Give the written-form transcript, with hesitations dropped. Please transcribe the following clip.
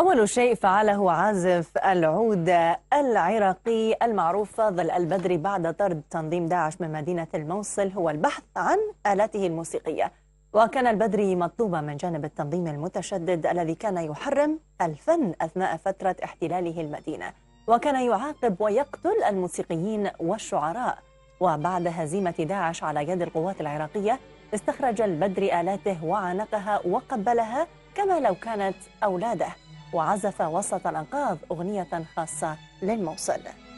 أول شيء فعله عازف العود العراقي المعروف فاضل البدري بعد طرد تنظيم داعش من مدينة الموصل هو البحث عن آلاته الموسيقية. وكان البدري مطلوبا من جانب التنظيم المتشدد الذي كان يحرم الفن أثناء فترة احتلاله المدينة، وكان يعاقب ويقتل الموسيقيين والشعراء. وبعد هزيمة داعش على يد القوات العراقية استخرج البدري آلاته وعانقها وقبلها كما لو كانت أولاده، وعزف وسط الأنقاض أغنية خاصة للموصل.